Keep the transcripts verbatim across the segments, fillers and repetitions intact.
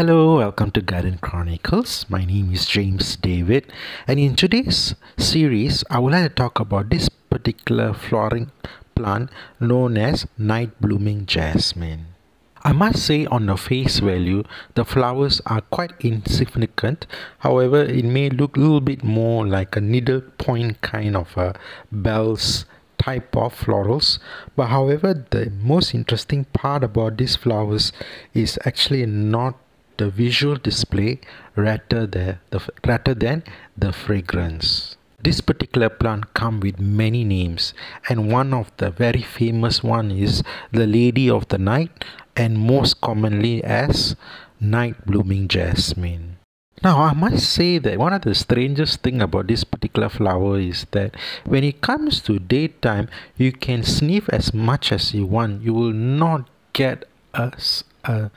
Hello, welcome to Garden Chronicles. My name is James David, and in today's series, I would like to talk about this particular flowering plant known as Night Blooming Jasmine. I must say, on the face value, the flowers are quite insignificant. However, it may look a little bit more like a needle point kind of a bells type of florals, but however, the most interesting part about these flowers is actually not the visual display rather than the rather than the fragrance. This particular plant comes with many names, and one of the very famous one is the Lady of the Night, and most commonly as Night Blooming Jasmine. Now, I must say that one of the strangest thing about this particular flower is that when it comes to daytime, you can sniff as much as you want. You will not get a, a,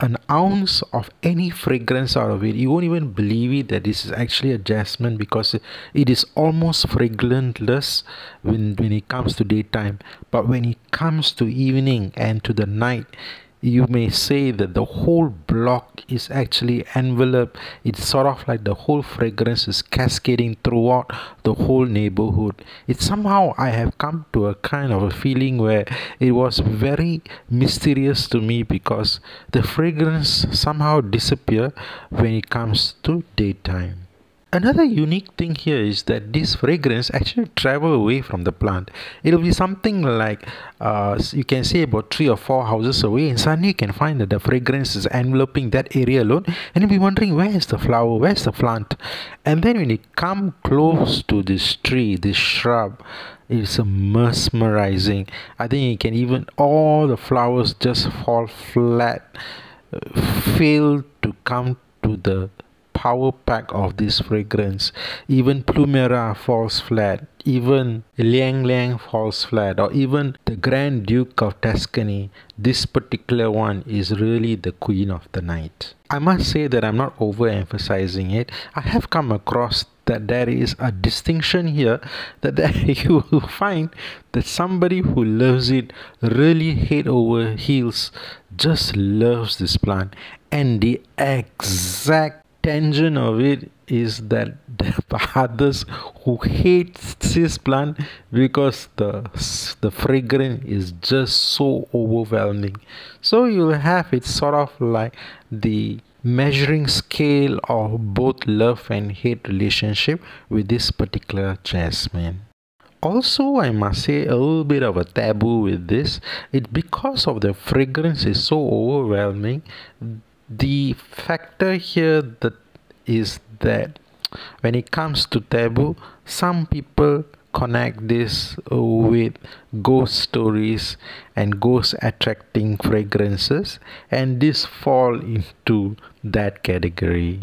an ounce of any fragrance out of it. You won't even believe it that this is actually a jasmine, because it is almost fragrantless when, when it comes to daytime. But when it comes to evening and to the night, you may say that the whole block is actually enveloped. It's sort of like the whole fragrance is cascading throughout the whole neighborhood. It's somehow I have come to a kind of a feeling where it was very mysterious to me, because the fragrance somehow disappears when it comes to daytime. Another unique thing here is that this fragrance actually travel away from the plant. It will be something like uh, you can say about three or four houses away, and suddenly you can find that the fragrance is enveloping that area alone, and you'll be wondering, where is the flower, where is the plant? And then when you come close to this tree, this shrub, it's a mesmerizing. I think you can even, all the flowers just fall flat, fail to come to the power pack of this fragrance. Even Plumeria falls flat, even Liang Liang falls flat, or even the Grand Duke of Tuscany. This particular one is really the queen of the night. I must say that I'm not overemphasizing it. I have come across that there is a distinction here, that there you will find that somebody who loves it really head over heels just loves this plant, and the exact tangent of it is that there are others who hate this plant because the the fragrance is just so overwhelming. So you'll have it sort of like the measuring scale of both love and hate relationship with this particular jasmine. Also, I must say a little bit of a taboo with this. It's because of the fragrance is so overwhelming. The factor here that is that when it comes to taboo, some people connect this with ghost stories and ghost attracting fragrances, and this fall into that category.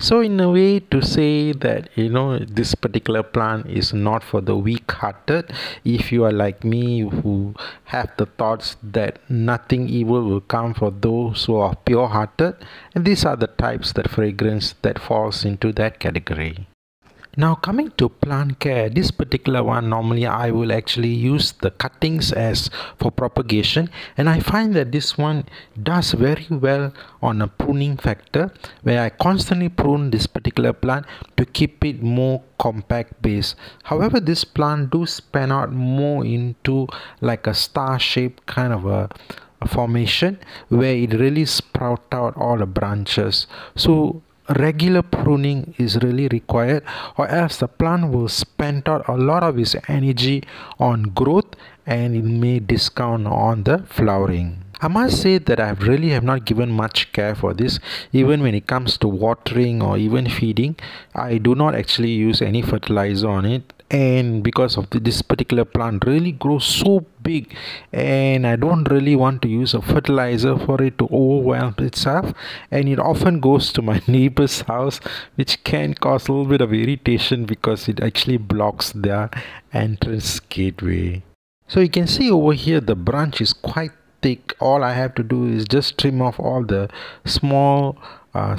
So in a way to say that, you know, this particular plant is not for the weak-hearted. If you are like me, who have the thoughts that nothing evil will come for those who are pure-hearted, and these are the types that fragrance that falls into that category. Now, coming to plant care, this particular one, normally I will actually use the cuttings as for propagation, and I find that this one does very well on a pruning factor, where I constantly prune this particular plant to keep it more compact base. However, this plant do span out more into like a star-shaped kind of a a formation, where it really sprout out all the branches. So regular pruning is really required, or else the plant will spend out a lot of its energy on growth, and it may discount on the flowering. I must say that I really have not given much care for this. Even when it comes to watering or even feeding, I do not actually use any fertilizer on it. And because of the, this particular plant really grows so big, and I don't really want to use a fertilizer for it to overwhelm itself, and it often goes to my neighbor's house, which can cause a little bit of irritation because it actually blocks their entrance gateway. So you can see over here the branch is quite thick. All I have to do is just trim off all the small Uh,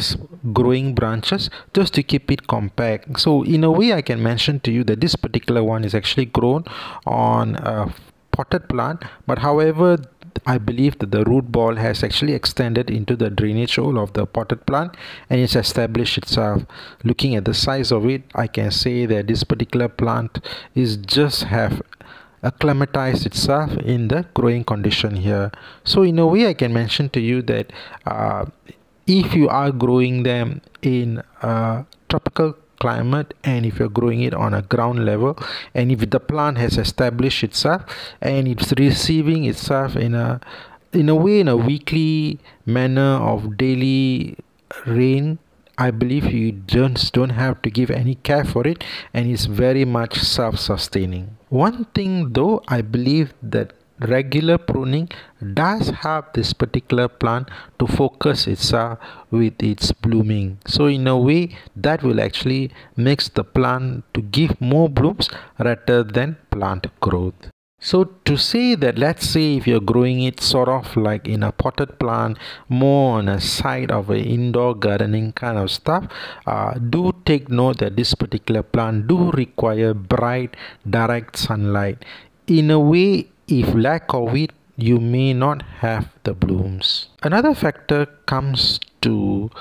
growing branches just to keep it compact. So in a way, I can mention to you that this particular one is actually grown on a potted plant, but however I believe that the root ball has actually extended into the drainage hole of the potted plant and it's established itself. Looking at the size of it, I can say that this particular plant is just have acclimatized itself in the growing condition here. So in a way, I can mention to you that uh, if you are growing them in a tropical climate and if you're growing it on a ground level, and if the plant has established itself and it's receiving itself in a in a way in a weekly manner of daily rain, I believe you just don't have to give any care for it and it's very much self-sustaining. One thing though, I believe that regular pruning does help this particular plant to focus itself with its blooming. So in a way, that will actually makes the plant to give more blooms rather than plant growth. So to say that, let's say if you're growing it sort of like in a potted plant, more on a side of an indoor gardening kind of stuff, uh, do take note that this particular plant do require bright, direct sunlight. In a way, if lack of it, you may not have the blooms. Another factor comes to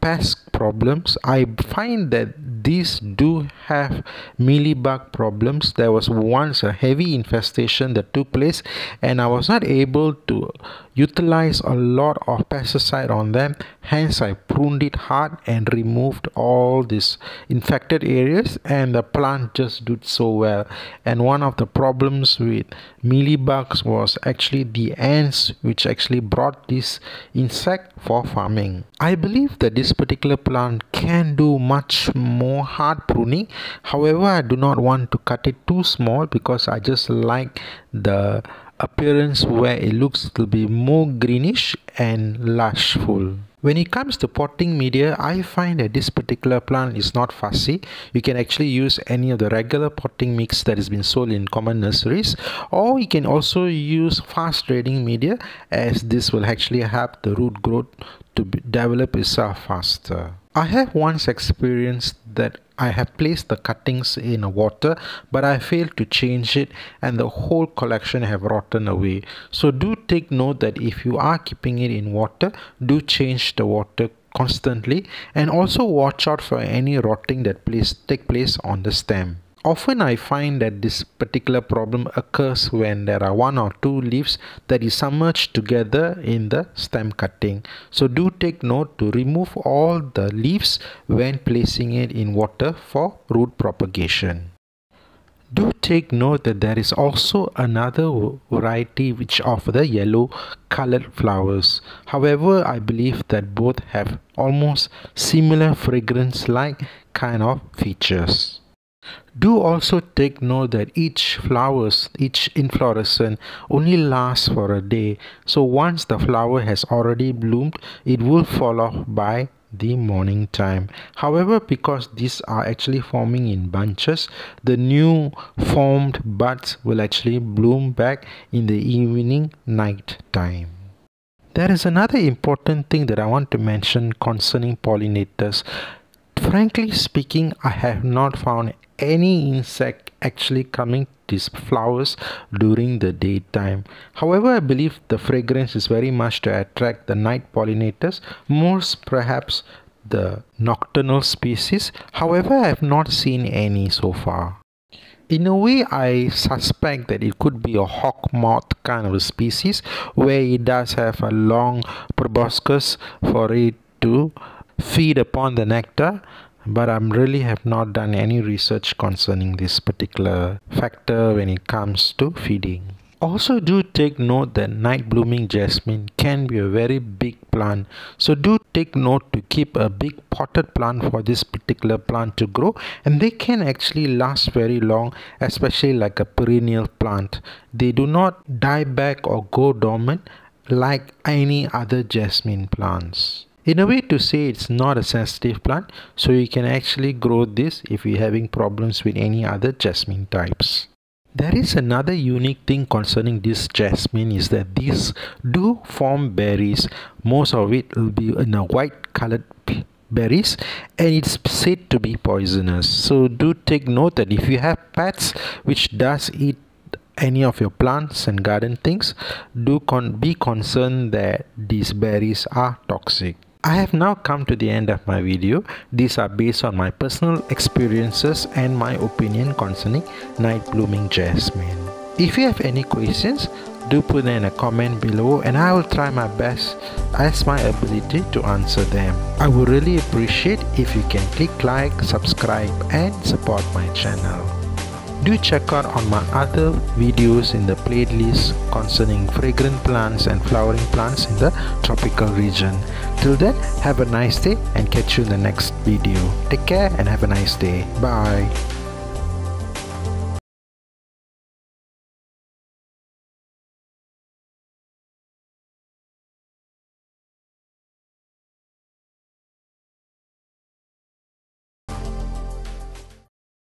pest problems. I find that these do have mealybug problems. There was once a heavy infestation that took place and I was not able to utilize a lot of pesticide on them, hence I pruned it hard and removed all these infected areas and the plant just did so well. And one of the problems with mealybugs was actually the ants, which actually brought this insect for farming. I believe that this particular plant can do much more hard pruning. However, I do not want to cut it too small because I just like the appearance where it looks to be more greenish and lushful. When it comes to potting media, I find that this particular plant is not fussy. You can actually use any of the regular potting mix that has been sold in common nurseries, or you can also use fast drying media as this will actually help the root growth to develop itself faster. I have once experienced that I have placed the cuttings in water but I failed to change it and the whole collection have rotten away. So do take note that if you are keeping it in water, do change the water constantly and also watch out for any rotting that place take place on the stem. Often I find that this particular problem occurs when there are one or two leaves that is submerged together in the stem cutting. So do take note to remove all the leaves when placing it in water for root propagation. Do take note that there is also another variety which offer the yellow colored flowers. However, I believe that both have almost similar fragrance-like kind of features. Do also take note that each flowers, each inflorescence only lasts for a day. So once the flower has already bloomed, it will fall off by the morning time. However, because these are actually forming in bunches, the new formed buds will actually bloom back in the evening night time. There is another important thing that I want to mention concerning pollinators. Frankly speaking, I have not found any insect actually coming to these flowers during the daytime. However, I believe the fragrance is very much to attract the night pollinators, most perhaps the nocturnal species. However, I have not seen any so far. In a way, I suspect that it could be a hawk moth kind of a species where it does have a long proboscis for it to feed upon the nectar, but I'm really have not done any research concerning this particular factor when it comes to feeding. Also do take note that night blooming jasmine can be a very big plant, so do take note to keep a big potted plant for this particular plant to grow, and they can actually last very long, especially like a perennial plant. They do not die back or go dormant like any other jasmine plants. In a way to say, it's not a sensitive plant, so you can actually grow this if you're having problems with any other jasmine types. There is another unique thing concerning this jasmine is that these do form berries. Most of it will be in a white colored berries and it's said to be poisonous. So do take note that if you have pets which does eat any of your plants and garden things, do con be concerned that these berries are toxic. I have now come to the end of my video. These are based on my personal experiences and my opinion concerning Night Blooming Jasmine. If you have any questions, do put them in a comment below and I will try my best as my ability to answer them. I would really appreciate if you can click like, subscribe and support my channel. Do check out on my other videos in the playlist concerning fragrant plants and flowering plants in the tropical region. Till then, have a nice day and catch you in the next video. Take care and have a nice day. Bye.